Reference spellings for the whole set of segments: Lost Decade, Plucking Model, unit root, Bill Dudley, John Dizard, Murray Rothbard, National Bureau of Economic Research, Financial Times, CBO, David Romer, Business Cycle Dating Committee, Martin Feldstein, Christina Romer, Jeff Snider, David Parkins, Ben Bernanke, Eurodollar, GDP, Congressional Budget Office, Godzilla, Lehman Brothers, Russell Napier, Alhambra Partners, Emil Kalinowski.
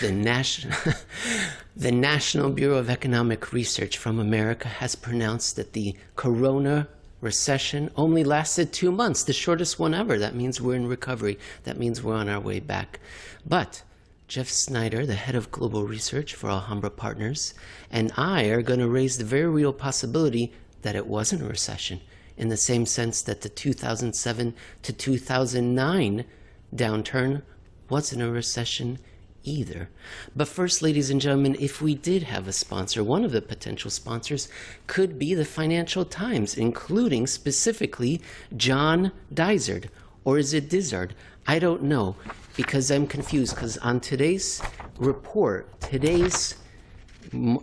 The National Bureau of Economic Research from America has pronounced that the corona recession only lasted 2 months, the shortest one ever. That means we're in recovery. That means we're on our way back. But Jeff Snider, the head of global research for Alhambra Partners, and I are going to raise the very real possibility that it wasn't a recession, in the same sense that the 2007 to 2009 downturn wasn't a recession either. But first, ladies and gentlemen, if we did have a sponsor, one of the potential sponsors could be the Financial Times, including specifically John Dizard, or is it Dizard? I don't know, because I'm confused, because on today's report, today's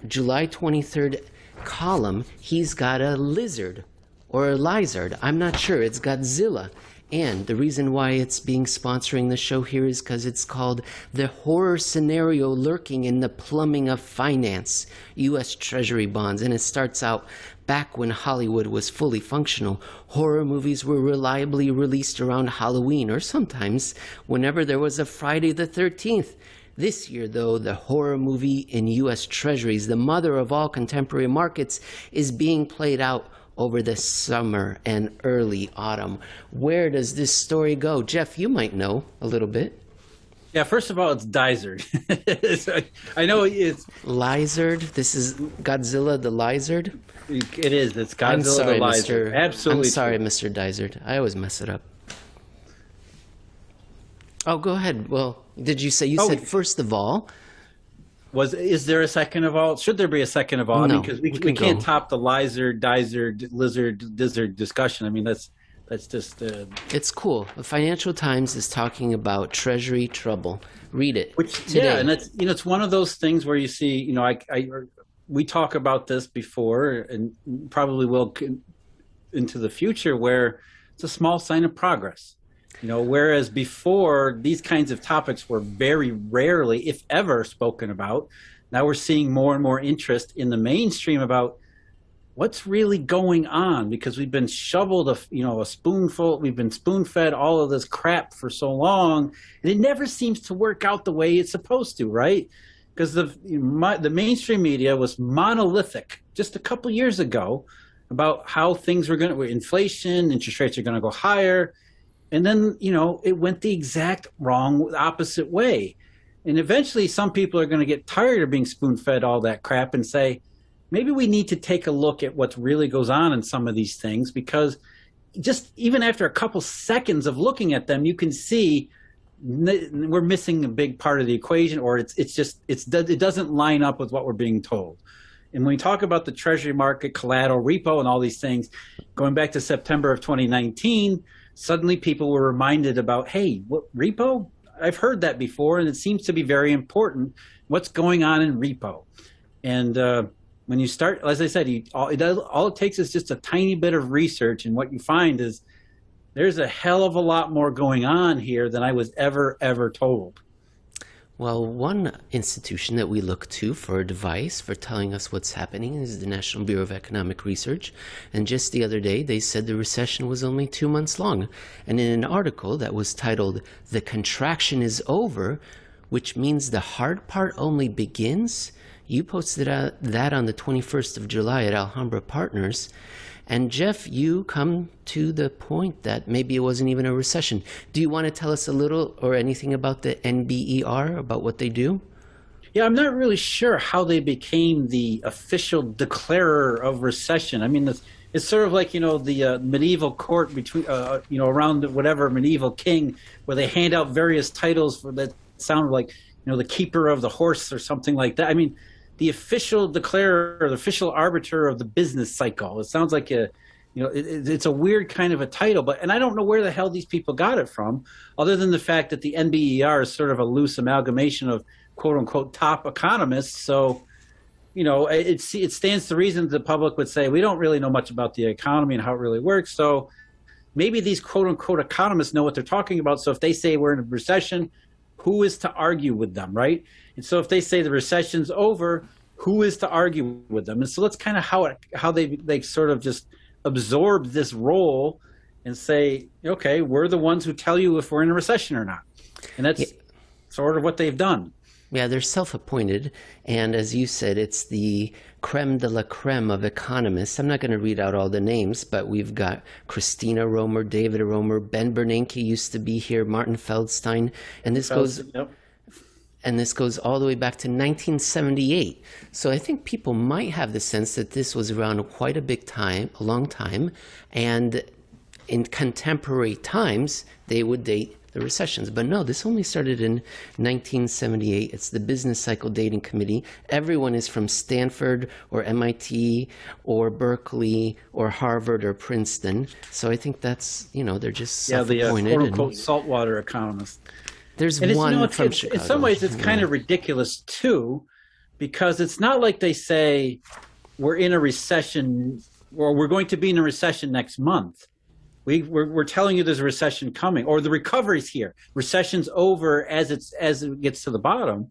July 23rd column, he's got a lizard or a lizard. I'm not sure. It's Godzilla. And the reason why it's being sponsoring the show here is because it's called The Horror Scenario Lurking in the Plumbing of Finance, U.S. Treasury Bonds. And it starts out back when Hollywood was fully functional. Horror movies were reliably released around Halloween or sometimes whenever there was a Friday the 13th. This year, though, the horror movie in U.S. Treasuries, the mother of all contemporary markets, is being played out over the summer and early autumn. Where does this story go? Jeff, you might know a little bit. Yeah, first of all, it's Dizard. I know it's... Lizard? This is Godzilla the Lizard? It is. It's Godzilla the Lizard. Absolutely. I'm sorry, Mr. Dizard. I always mess it up. Oh, go ahead. Well, did you say... You said first of all... Is there a second of all? Should there be a second of all? No, because we can't top the Lizard, Dizard, Lizard, Dizard discussion. I mean, that's just... It's cool. The Financial Times is talking about Treasury trouble. Read it. Yeah, and it's, you know, it's one of those things where you see, you know, we talk about this before and probably will into the future, where it's a small sign of progress. You know, whereas before these kinds of topics were very rarely, if ever, spoken about, now we're seeing more and more interest in the mainstream about what's really going on, because we've been shoveled we've been spoon-fed all of this crap for so long, and it never seems to work out the way it's supposed to, right? Because the mainstream media was monolithic just a couple years ago about how things were going to, inflation, interest rates are going to go higher. And then, you know, it went the exact opposite way. And eventually some people are going to get tired of being spoon-fed all that crap and say, maybe we need to take a look at what really goes on in some of these things, because just even after a couple seconds of looking at them, you can see we're missing a big part of the equation, or it doesn't line up with what we're being told. And when we talk about the Treasury market, collateral, repo, and all these things, going back to September of 2019, suddenly people were reminded about, hey, what, repo? I've heard that before, and it seems to be very important. What's going on in repo? And when you start, as I said, all it takes is just a tiny bit of research, and what you find is there's a hell of a lot more going on here than I was ever told. Well, one institution that we look to for advice for telling us what's happening is the National Bureau of Economic Research. And just the other day, they said the recession was only 2 months long. And in an article that was titled, "The Contraction is Over, Which Means the Hard Part Only Begins," you posted that on the 21st of July at Alhambra Partners. And Jeff, you come to the point that maybe it wasn't even a recession. Do you want to tell us a little or anything about the NBER, about what they do? Yeah, I'm not really sure how they became the official declarer of recession. I mean, it's sort of like, you know, the medieval court between, you know, around whatever medieval king, where they hand out various titles for that sound like, you know, the keeper of the horse or something like that. I mean, the official declarer, or the official arbiter of the business cycle. It sounds like a, you know, it's a weird kind of a title, but, and I don't know where the hell these people got it from, other than the fact that the NBER is sort of a loose amalgamation of quote unquote top economists. So, you know, it stands to reason the public would say, we don't really know much about the economy and how it really works. So maybe these quote unquote economists know what they're talking about. So if they say we're in a recession, who is to argue with them, right? And so if they say the recession's over, who is to argue with them? And so that's kind of how they sort of just absorb this role and say, okay, we're the ones who tell you if we're in a recession or not. And that's sort of what they've done. Yeah, they're self-appointed, and as you said, it's the creme de la creme of economists. I'm not going to read out all the names, but we've got Christina Romer, David Romer, Ben Bernanke used to be here, Martin Feldstein, and this goes all the way back to 1978. So I think people might have the sense that this was around quite a long time, and in contemporary times, they would date the recessions. But no, this only started in 1978. It's the Business Cycle Dating Committee. Everyone is from Stanford or MIT or Berkeley or Harvard or Princeton. So I think that's, you know, they're just self-appointed. Yeah, the quote-unquote saltwater economist. There's one from Chicago. In some ways, it's kind of ridiculous, too, because it's not like they say we're in a recession or we're going to be in a recession next month. We're telling you there's a recession coming, or the recovery's here. Recession's over as it gets to the bottom.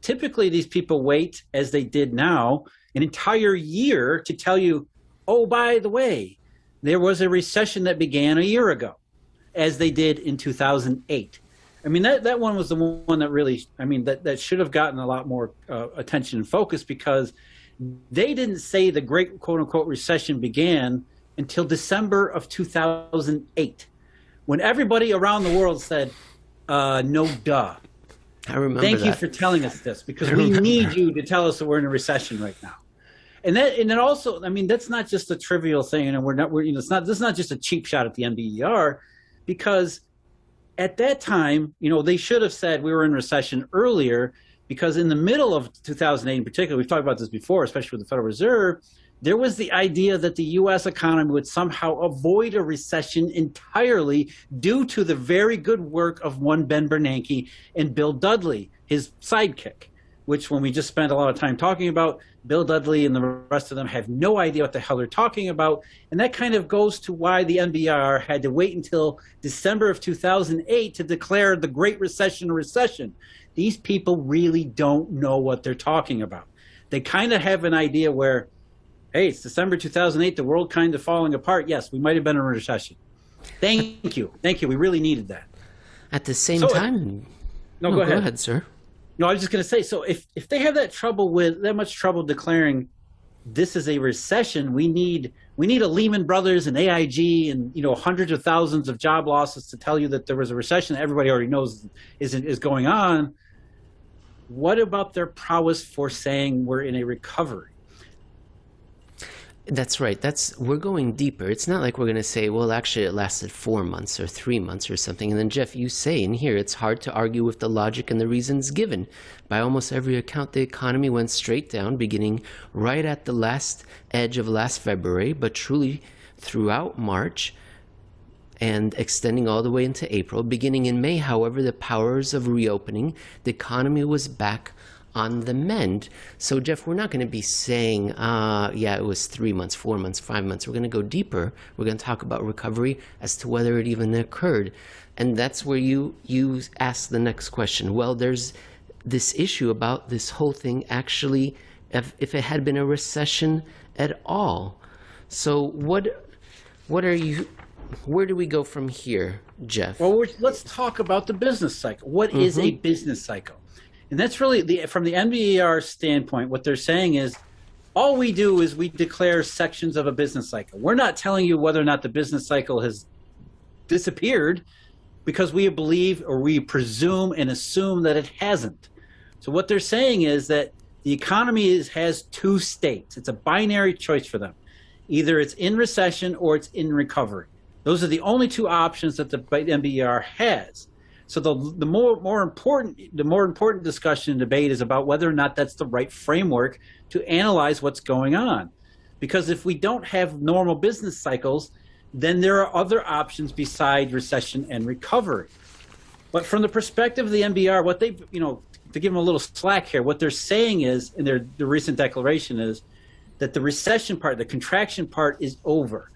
Typically, these people wait, as they did now, an entire year to tell you, oh, by the way, there was a recession that began a year ago, as they did in 2008. I mean, that one was the one that really, I mean, that should have gotten a lot more attention and focus, because they didn't say the great quote-unquote recession began until December of 2008, when everybody around the world said, no duh. I remember that. Thank you for telling us this, because we need you to tell us that we're in a recession right now. And then also, I mean, that's not just a trivial thing, and this is not just a cheap shot at the NBER, because at that time, you know, they should have said we were in recession earlier, because in the middle of 2008 in particular, we've talked about this before, especially with the Federal Reserve, there was the idea that the U.S. economy would somehow avoid a recession entirely due to the very good work of one Ben Bernanke and Bill Dudley, his sidekick, which when we just spent a lot of time talking about, Bill Dudley and the rest of them have no idea what the hell they're talking about. And that kind of goes to why the NBER had to wait until December of 2008 to declare the Great Recession a recession. These people really don't know what they're talking about. They kind of have an idea where, hey, it's December 2008, the world kind of falling apart. Yes, we might have been in a recession. Thank you. Thank you. We really needed that. At the same time. No, go ahead. Go ahead, sir. No, I was just going to say, so if they have that much trouble declaring this is a recession, we need a Lehman Brothers and AIG and, you know, hundreds of thousands of job losses to tell you that there was a recession that everybody already knows is going on. What about their prowess for saying we're in a recovery? That's right. We're going deeper. It's not like we're going to say, well, actually, it lasted 4 months or 3 months or something. And then, Jeff, you say in here, it's hard to argue with the logic and the reasons given. By almost every account, the economy went straight down, beginning right at the last edge of last February, but truly throughout March and extending all the way into April. Beginning in May, however, the powers of reopening, the economy was back on the mend. So, Jeff, we're not going to be saying, yeah, it was 3 months, 4 months, 5 months. We're going to go deeper. We're going to talk about recovery as to whether it even occurred. And that's where you ask the next question. Well, there's this issue about this whole thing actually, if it had been a recession at all. So where do we go from here, Jeff? Well, let's talk about the business cycle. What is a business cycle? And that's really, from the NBER standpoint, what they're saying is all we do is we declare sections of a business cycle. We're not telling you whether or not the business cycle has disappeared, because we believe or we presume and assume that it hasn't. So what they're saying is that the economy has two states. It's a binary choice for them. Either it's in recession or it's in recovery. Those are the only two options that the NBER has. So the more important discussion and debate is about whether or not that's the right framework to analyze what's going on. Because if we don't have normal business cycles, then there are other options besides recession and recovery. But from the perspective of the NBER, what they, you know, to give them a little slack here, what they're saying is, in their recent declaration is, that the recession part, the contraction part, is over.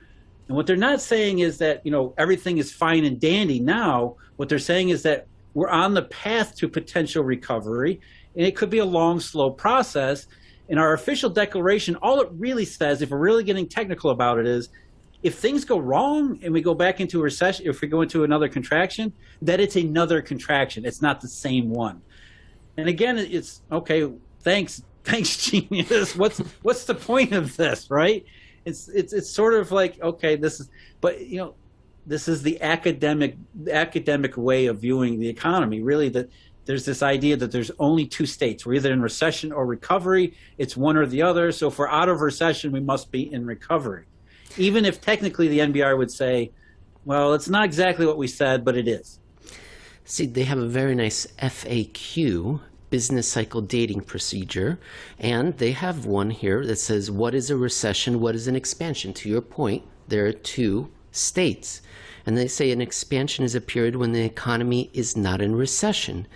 And what they're not saying is that, you know, everything is fine and dandy now. What they're saying is that we're on the path to potential recovery, and it could be a long, slow process. In our official declaration, all it really says, if we're really getting technical about it, is if things go wrong and we go back into a recession, if we go into another contraction, that it's another contraction. It's not the same one. And again, it's okay, thanks genius. What's the point of this, right? It's sort of like, okay, this is, but you know, this is the academic way of viewing the economy, really, that there's this idea that there's only two states. We're either in recession or recovery. It's one or the other. So if we're out of recession, we must be in recovery. Even if technically the NBR would say, well, it's not exactly what we said, but it is. See, they have a very nice FAQ, business cycle dating procedure, and they have one here that says, what is a recession? What is an expansion? To your point, there are two states. And they say an expansion is a period when the economy is not in recession.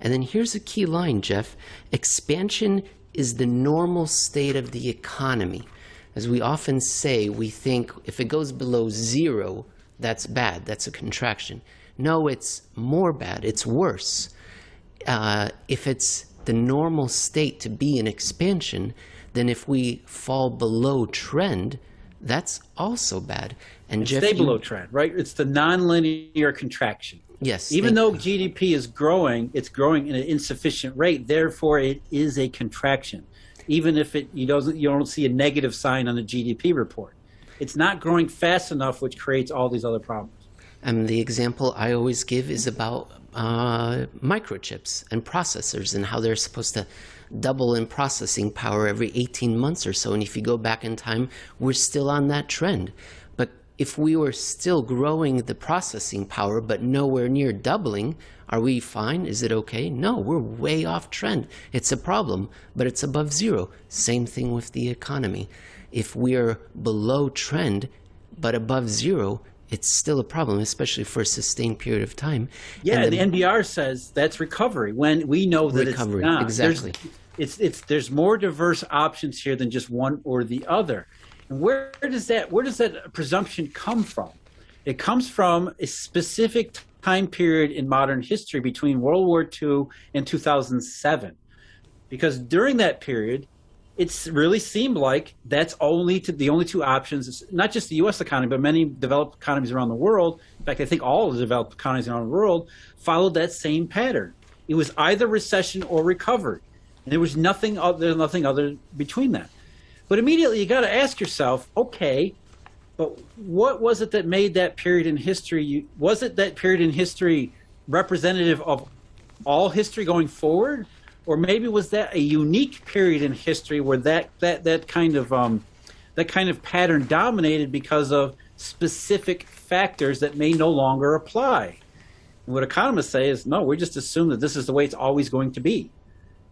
And then here's a key line, Jeff. Expansion is the normal state of the economy. As we often say, we think if it goes below zero, that's bad, that's a contraction. No, it's more bad, it's worse. If it's the normal state to be in expansion, then if we fall below trend, that's also bad. And Jeff, stay below trend, right? It's the nonlinear contraction. Yes. Even though GDP is growing, it's growing at an insufficient rate. Therefore, it is a contraction, even if you don't see a negative sign on the GDP report. It's not growing fast enough, which creates all these other problems. And the example I always give is about microchips and processors and how they're supposed to double in processing power every 18 months or so. And if you go back in time, we're still on that trend. But if we were still growing the processing power but nowhere near doubling, are we fine? Is it okay? No, we're way off trend. It's a problem, but it's above zero. Same thing with the economy. If we're below trend but above zero, it's still a problem, especially for a sustained period of time. Yeah, and the NBR says that's recovery when we know that recovery, it's not. Exactly. There's more diverse options here than just one or the other. And where does that presumption come from? It comes from a specific time period in modern history between World War II and 2007, because during that period, it's really seemed like that's the only two options, not just the U.S. economy, but many developed economies around the world. In fact, I think all of the developed economies around the world followed that same pattern. It was either recession or recovery, and there was nothing other between that. But immediately you got to ask yourself, okay, but what was it that made that period in history? Was it that period in history representative of all history going forward? Or maybe was that a unique period in history where that kind of pattern dominated because of specific factors that may no longer apply? And what economists say is, no, we just assume that this is the way it's always going to be.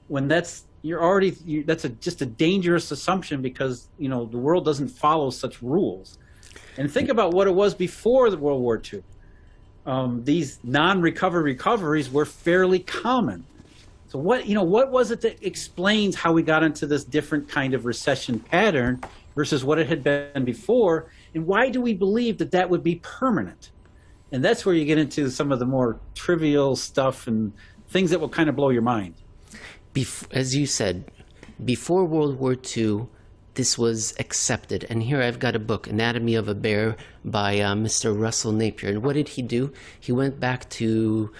When that's just a dangerous assumption, because you know the world doesn't follow such rules. And think about what it was before World War II. These non-recovery recoveries were fairly common. So what was it that explains how we got into this different kind of recession pattern versus what it had been before? And why do we believe that that would be permanent? And that's where you get into some of the more trivial stuff and things that will kind of blow your mind. As you said, before World War II, this was accepted. And here I've got a book, Anatomy of a Bear, by Mr. Russell Napier. And what did he do? He went back to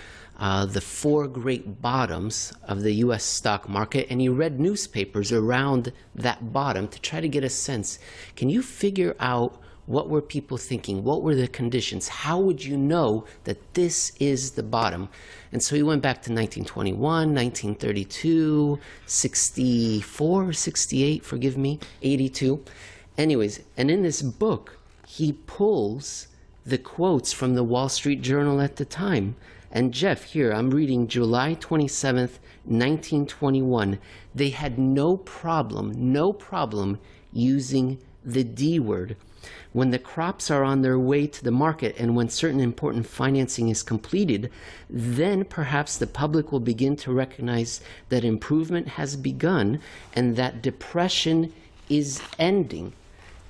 the four great bottoms of the U.S. stock market, and he read newspapers around that bottom to try to get a sense. Can you figure out what were people thinking? What were the conditions? How would you know that this is the bottom? And so he went back to 1921, 1932, 64, 68, forgive me, 82. Anyways, and in this book, he pulls the quotes from the Wall Street Journal at the time. And Jeff, here, I'm reading July 27th, 1921. They had no problem using the D word. When the crops are on their way to the market and when certain important financing is completed, then perhaps the public will begin to recognize that improvement has begun and that depression is ending.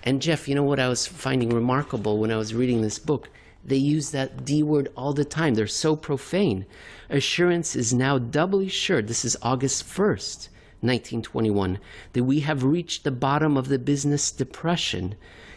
And Jeff, you know what I was finding remarkable when I was reading this book? They use that D word all the time. They're so profane. Assurance is now doubly sure. This is August 1st, 1921, that we have reached the bottom of the business depression.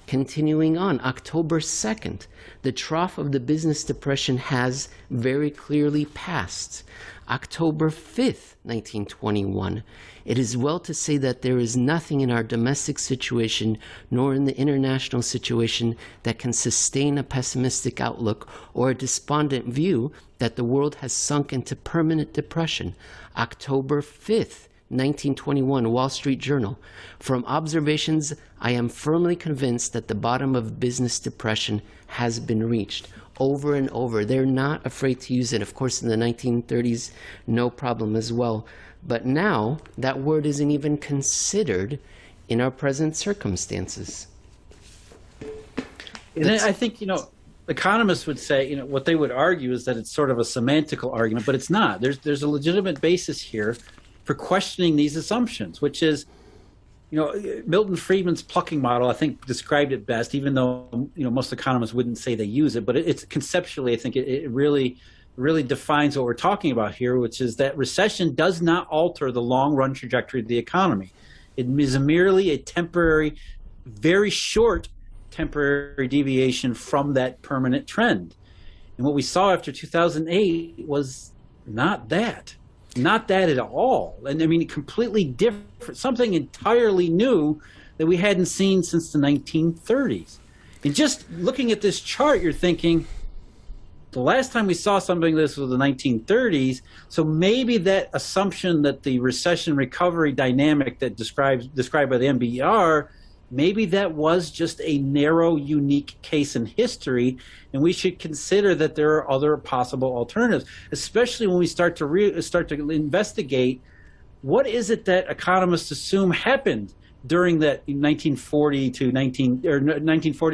Continuing on, October 2nd, the trough of the business depression has very clearly passed. October 5th, 1921, it is well to say that there is nothing in our domestic situation nor in the international situation that can sustain a pessimistic outlook or a despondent view that the world has sunk into permanent depression. October 5th, 1921, Wall Street Journal. From observations, I am firmly convinced that the bottom of business depression has been reached. Over and over, they're not afraid to use it. Of course, in the 1930s, no problem as well. But now, that word isn't even considered in our present circumstances. And I think, you know, economists would say, you know, what they would argue is that it's sort of a semantical argument, but it's not. There's a legitimate basis here for questioning these assumptions, which is, you know, Milton Friedman's Plucking Model, I think, described it best, even though, you know, most economists wouldn't say they use it, but it's conceptually, I think, it really defines what we're talking about here, which is that recession does not alter the long-run trajectory of the economy. It is merely a temporary, very short temporary deviation from that permanent trend. And what we saw after 2008 was not that. Not that at all. And I mean, completely different, something entirely new that we hadn't seen since the 1930s. And just looking at this chart, you're thinking, the last time we saw something like this was the 1930s, so maybe that assumption that the recession recovery dynamic that described by the NBER, maybe that was just a narrow, unique case in history, and we should consider that there are other possible alternatives, especially when we start to investigate what is it that economists assume happened during that 1940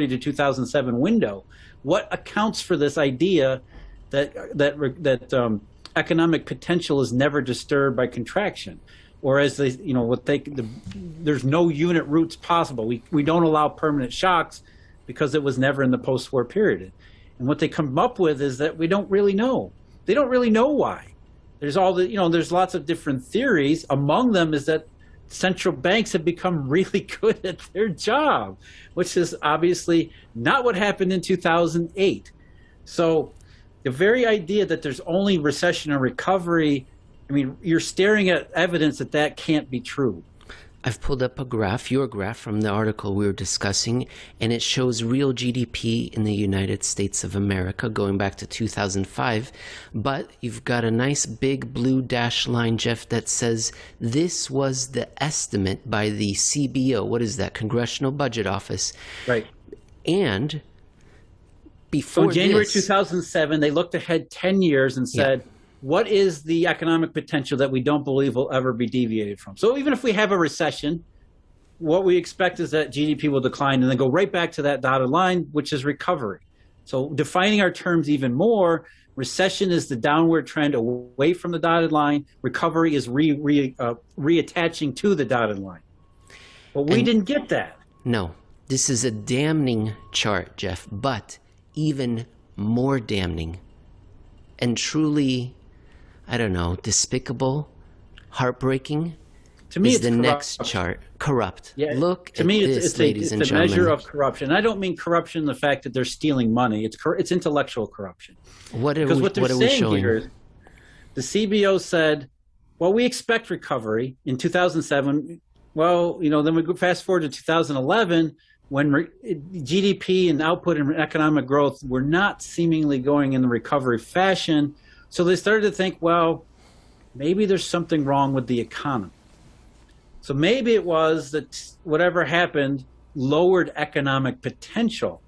to 2007 window. What accounts for this idea that economic potential is never disturbed by contraction? Or as they, you know, what they, there's no unit roots possible. We don't allow permanent shocks because it was never in the post-war period. And what they come up with is that we don't really know. They don't really know why. There's all the, you know, there's lots of different theories. Among them is that central banks have become really good at their job, which is obviously not what happened in 2008. So the very idea that there's only recession and recovery, I mean, you're staring at evidence that that can't be true. I've pulled up a graph, your graph, from the article we were discussing, and it shows real GDP in the United States of America going back to 2005. But you've got a nice big blue dash line, Jeff, that says this was the estimate by the CBO. What is that? Congressional Budget Office. Right. And before so in January this, 2007, they looked ahead 10 years and said, yeah, what is the economic potential that we don't believe will ever be deviated from? So even if we have a recession, what we expect is that GDP will decline and then go right back to that dotted line, which is recovery. So defining our terms even more, recession is the downward trend away from the dotted line. Recovery is reattaching to the dotted line. But we didn't get that. No, this is a damning chart, Jeff, but even more damning and truly, I don't know, despicable, heartbreaking. To me, is it's the corrupt. Next chart corrupt? Yeah, look to at me, this, it's ladies and gentlemen. It's a measure of corruption. I don't mean corruption in the fact that they're stealing money. It's intellectual corruption. What are we showing? Here is, the CBO said, "Well, we expect recovery in 2007." Well, you know, then we go fast forward to 2011. When GDP and output and economic growth were not seemingly going in the recovery fashion, so they started to think, well, maybe there's something wrong with the economy. So maybe it was that whatever happened lowered economic potential.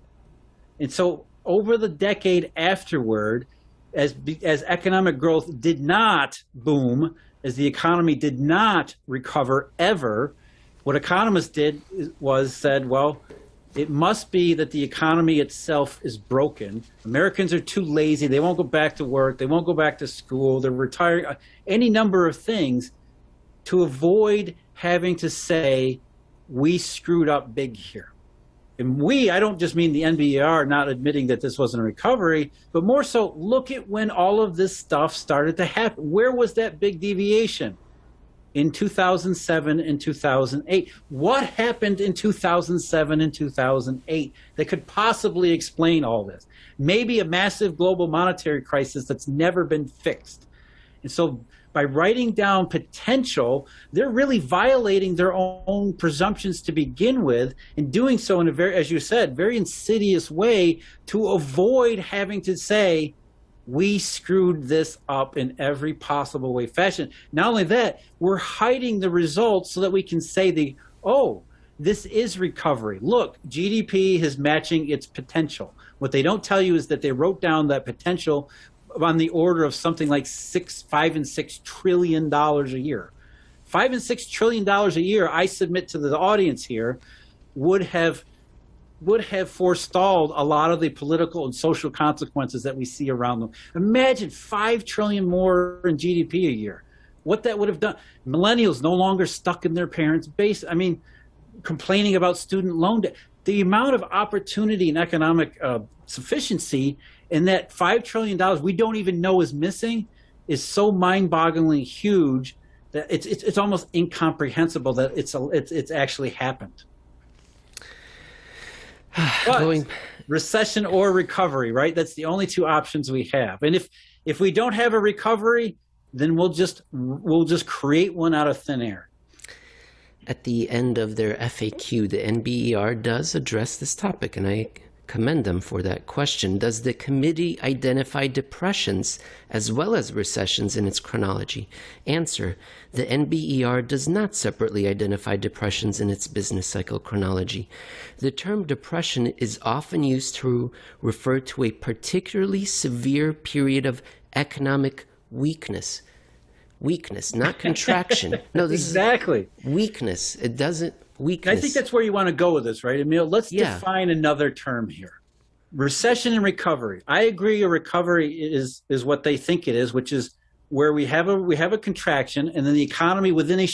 And so over the decade afterward, as economic growth did not boom, as the economy did not recover ever, what economists did was said, well, it must be that the economy itself is broken. Americans are too lazy. They won't go back to work. They won't go back to school. They're retiring. Any number of things to avoid having to say, we screwed up big here. And we, I don't just mean the NBER not admitting that this wasn't a recovery, but more so, look at when all of this stuff started to happen. Where was that big deviation? in 2007 and 2008. What happened in 2007 and 2008 that could possibly explain all this? Maybe a massive global monetary crisis that's never been fixed. And so by writing down potential, they're really violating their own presumptions to begin with, and doing so in a very, as you said, very insidious way to avoid having to say, we screwed this up in every possible way, fashion. Not only that, we're hiding the results so that we can say, the, oh, this is recovery. Look, GDP is matching its potential. What they don't tell you is that they wrote down that potential on the order of something like $5 and $6 trillion a year. $5 and $6 trillion a year, I submit to the audience here, would have forestalled a lot of the political and social consequences that we see around them. Imagine 5 trillion more in GDP a year. What that would have done. Millennials no longer stuck in their parents' basement. I mean, complaining about student loan debt. The amount of opportunity and economic sufficiency in that $5 trillion we don't even know is missing is so mind-bogglingly huge that it's almost incomprehensible that it's actually happened. But recession or recovery, right? That's the only two options we have. And if we don't have a recovery, then we'll just create one out of thin air. At the end of their FAQ, the NBER does address this topic, and I commend them for that question. Does the committee identify depressions as well as recessions in its chronology? Answer, the NBER does not separately identify depressions in its business cycle chronology. The term depression is often used to refer to a particularly severe period of economic weakness. Weakness, not contraction. No, this exactly. Is weakness. It doesn't. Weakness. I think that's where you want to go with this, right, Emil? Let's define another term here. Recession and recovery. I agree a recovery is what they think it is, which is where we have a contraction, and then the economy within a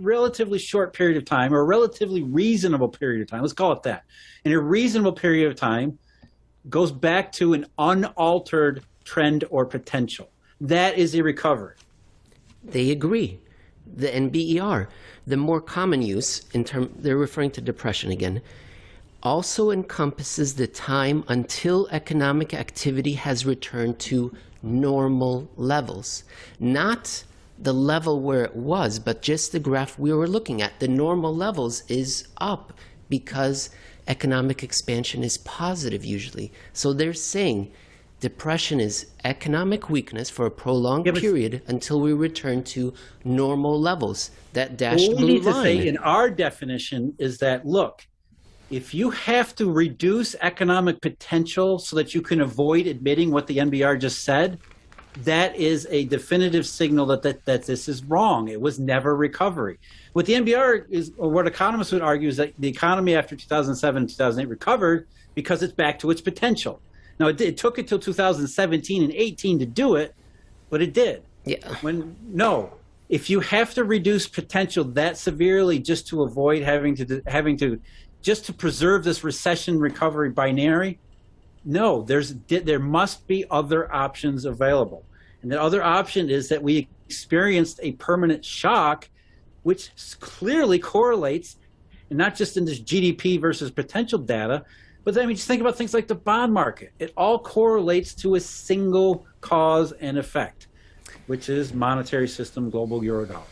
relatively short period of time, or a relatively reasonable period of time, let's call it that, in a reasonable period of time, goes back to an unaltered trend or potential. That is a recovery. They agree. The NBER, the more common use in term, they're referring to depression again, also encompasses the time until economic activity has returned to normal levels, not the level where it was, but just the graph we were looking at. The normal levels is up because economic expansion is positive usually. So they're saying depression is economic weakness for a prolonged period until we return to normal levels. That dashed blue line. What we need to say in our definition is that, look, if you have to reduce economic potential so that you can avoid admitting what the NBER just said, that is a definitive signal that this is wrong. It was never recovery. What the NBER is, or what economists would argue, is that the economy after 2007 and 2008 recovered because it's back to its potential. Now, it took until 2017 and 18 to do it, but it did. Yeah. If you have to reduce potential that severely just to avoid having to preserve this recession recovery binary, no, there must be other options available. And the other option is that we experienced a permanent shock, which clearly correlates, and not just in this GDP versus potential data, but then we just think about things like the bond market. It all correlates to a single cause and effect, which is monetary system, global eurodollar.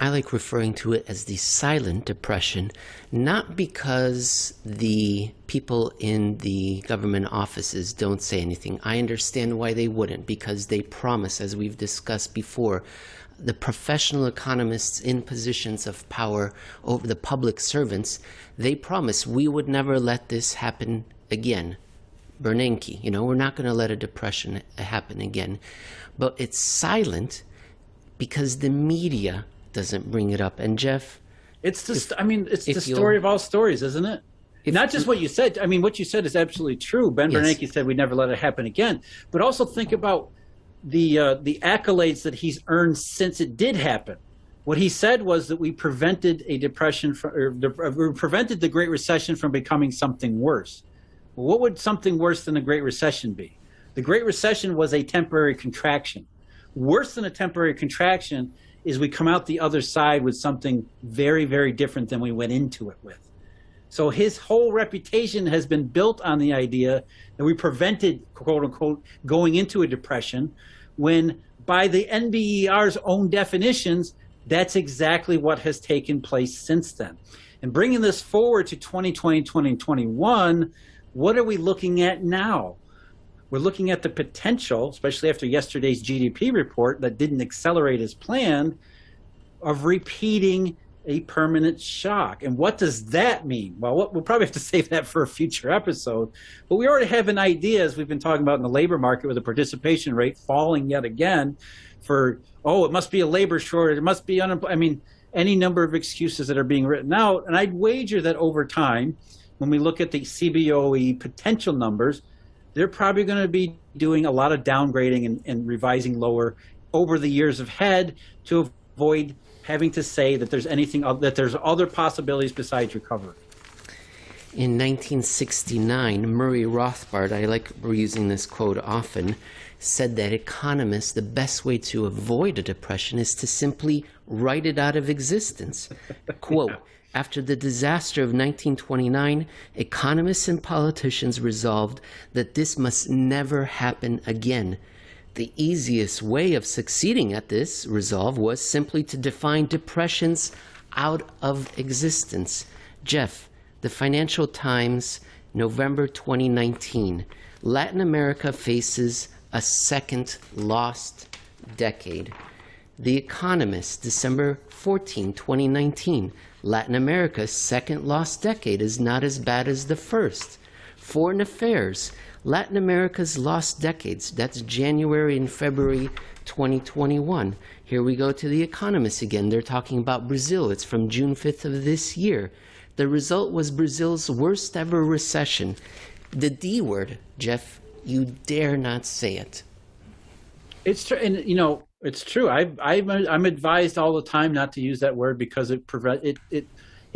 I like referring to it as the silent depression, not because the people in the government offices don't say anything. I understand why they wouldn't, because they promise, as we've discussed before, the professional economists in positions of power over the public servants, they promise we would never let this happen again. Bernanke, you know, we're not going to let a depression happen again. But it's silent because the media doesn't bring it up. And Jeff, it's the story of all stories, isn't it? Not just what you said. I mean, what you said is absolutely true. Ben Bernanke said we'd never let it happen again. But also think about the accolades that he's earned since it did happen. What he said was that we prevented a depression we prevented the Great Recession from becoming something worse. Well, what would something worse than the Great Recession be? The Great Recession was a temporary contraction. Worse than a temporary contraction is we come out the other side with something very, very different than we went into it with. So his whole reputation has been built on the idea that we prevented, quote unquote, going into a depression, when by the NBER's own definitions, that's exactly what has taken place since then. And bringing this forward to 2020, 2021, what are we looking at now? We're looking at the potential, especially after yesterday's GDP report that didn't accelerate as planned, of repeating a permanent shock. And what does that mean? Well, we'll probably have to save that for a future episode, but we already have an idea, as we've been talking about in the labor market, with the participation rate falling yet again for, oh, it must be a labor shortage, it must be unemployment. I mean, any number of excuses that are being written out. And I'd wager that over time, when we look at the CBOE potential numbers, they're probably going to be doing a lot of downgrading and revising lower over the years ahead to avoid having to say that there's anything, that there's other possibilities besides recovery. In 1969, Murray Rothbard, I like reusing this quote often, said that economists, the best way to avoid a depression is to simply write it out of existence. Quote, yeah. After the disaster of 1929, economists and politicians resolved that this must never happen again. The easiest way of succeeding at this resolve was simply to define depressions out of existence. Jeff, the Financial Times, November 2019, Latin America faces a second lost decade. The Economist, December 14, 2019, Latin America's second lost decade is not as bad as the first. Foreign Affairs, Latin America's lost decades, that's January and February 2021. Here we go to The Economist again. They're talking about Brazil. It's from June 5th of this year. The result was Brazil's worst ever recession. The D word, Jeff, you dare not say it. It's true, and you know, it's true. I'm advised all the time not to use that word because it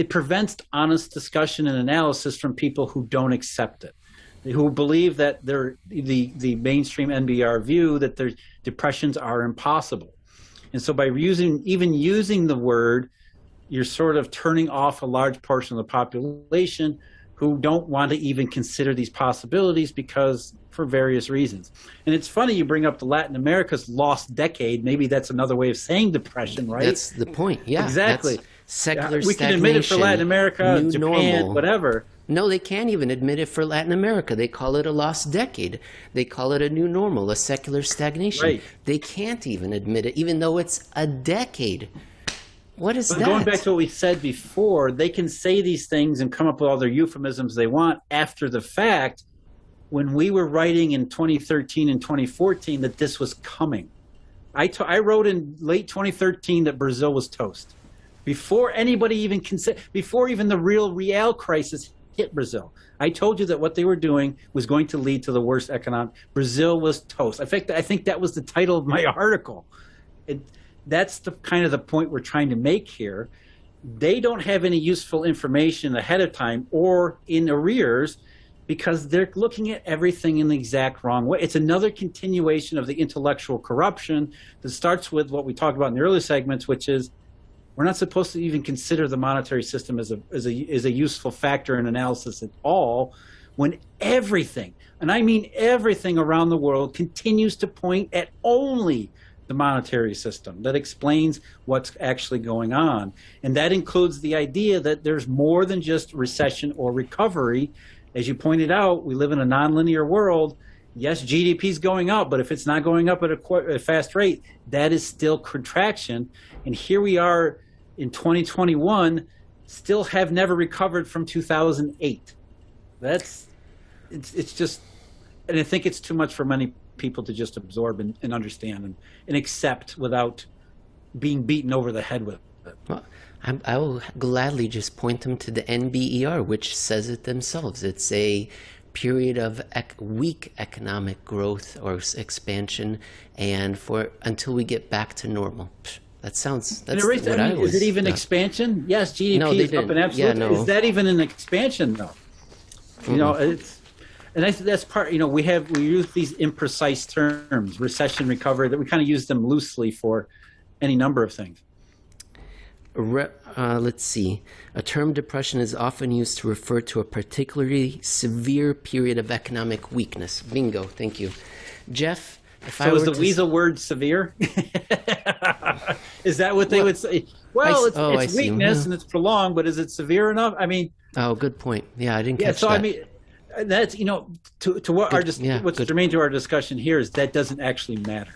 prevents honest discussion and analysis from people who don't accept it, who believe that the mainstream NBER view that their depressions are impossible. And so by even using the word, you're sort of turning off a large portion of the population who don't want to even consider these possibilities because for various reasons. And it's funny you bring up the Latin America's lost decade. Maybe that's another way of saying depression, right? That's the point. Yeah, exactly. Secular stagnation. We can admit it for Latin America, Japan, normal. Whatever. No, they can't even admit it for Latin America. They call it a lost decade. They call it a new normal, a secular stagnation. Right. They can't even admit it, even though it's a decade. What is that? Going back to what we said before, they can say these things and come up with all their euphemisms they want after the fact, when we were writing in 2013 and 2014 that this was coming. I wrote in late 2013 that Brazil was toast. Before anybody even considered, before even the real real crisis hit Brazil, I told you that what they were doing was going to lead to the worst economic. Brazil was toast. In fact, I think that was the title of my article. That's the kind of the point we're trying to make here. They don't have any useful information ahead of time or in arrears, because they're looking at everything in the exact wrong way. It's another continuation of the intellectual corruption that starts with what we talked about in the earlier segments, which is we're not supposed to even consider the monetary system as a useful factor in analysis at all, when everything, and I mean everything around the world, continues to point at only the monetary system that explains what's actually going on. And that includes the idea that there's more than just recession or recovery. As you pointed out, we live in a nonlinear world. Yes, GDP is going up, but if it's not going up at a fast rate, that is still contraction. And here we are in 2021, still have never recovered from 2008. It's just, and I think it's too much for many people to just absorb and understand and accept without being beaten over the head with it. Well, I will gladly just point them to the NBER, which says it themselves. It's a period of weak economic growth or expansion, and for until we get back to normal. That sounds. That's what I was. Is it even expansion? Yes, GDP is up in absolute. Yeah, no. Is that even an expansion though? You know, it's, and that's part. You know, we use these imprecise terms, recession, recovery, that we kind of use them loosely for any number of things. Let's see. A term depression is often used to refer to a particularly severe period of economic weakness. Bingo. Thank you. Jeff, if so I is the weasel word severe? Is that what they would say? Well, it's weakness and it's prolonged, but is it severe enough? I mean. Oh, good point. Yeah, I didn't catch that. I mean, that's, you know, to what what's germane to our discussion here is that doesn't actually matter.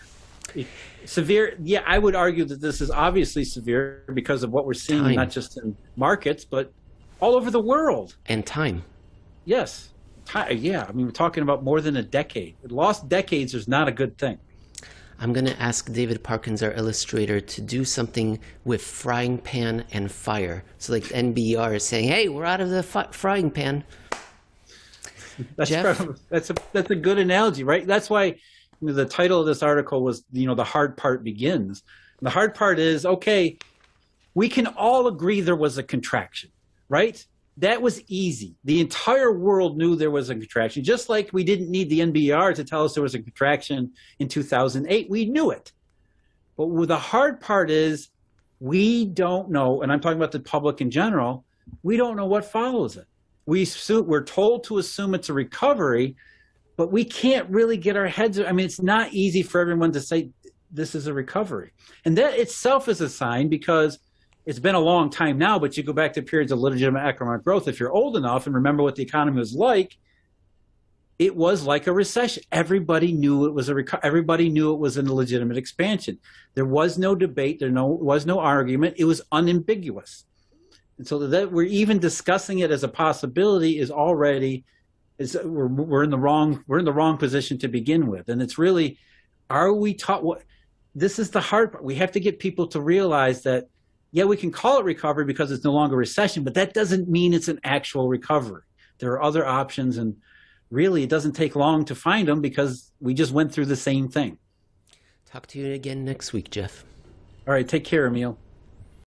Severe, yeah, I would argue that this is obviously severe because of what we're seeing, not just in markets, but all over the world. And time. Yes. Yeah, I mean, we're talking about more than a decade. Lost decades is not a good thing. I'm going to ask David Parkins, our illustrator, to do something with frying pan and fire. So like NBR is saying, hey, we're out of the frying pan. That's, Jeff? That's a good analogy, right? That's why the title of this article was, you know, the hard part begins. And the hard part is, okay, we can all agree there was a contraction, right? That was easy. The entire world knew there was a contraction, just like we didn't need the NBER to tell us there was a contraction in 2008. We knew it. But the hard part is we don't know, and I'm talking about the public in general, we don't know what follows it. We're told to assume it's a recovery, but we can't really get our heads. I mean, it's not easy for everyone to say this is a recovery. And that itself is a sign, because it's been a long time now, but you go back to periods of legitimate economic growth. If you're old enough and remember what the economy was like, it was like a recession. Everybody knew it was a recovery. Everybody knew it was an illegitimate expansion. There was no debate. There was no argument. It was unambiguous. And so that we're even discussing it as a possibility is already we're in the wrong position to begin with. And it's really, are we taught what? This is the hard part. We have to get people to realize that, yeah, we can call it recovery because it's no longer recession, but that doesn't mean it's an actual recovery. There are other options, and really it doesn't take long to find them because we just went through the same thing. Talk to you again next week, Jeff. All right, take care, Emil.